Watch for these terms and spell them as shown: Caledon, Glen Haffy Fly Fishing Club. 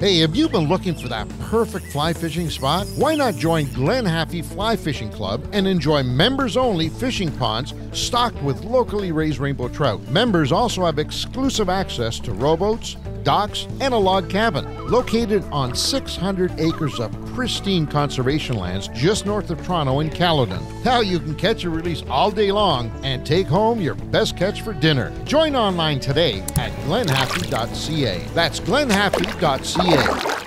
Hey, have you been looking for that perfect fly fishing spot? Why not join Glen Haffy Fly Fishing Club and enjoy members-only fishing ponds stocked with locally raised rainbow trout. Members also have exclusive access to rowboats, docks, and a log cabin. Located on 600 acres of pristine conservation lands just north of Toronto in Caledon. Now you can catch and release all day long and take home your best catch for dinner. Join online today at glenhaffy.ca. That's glenhaffy.ca.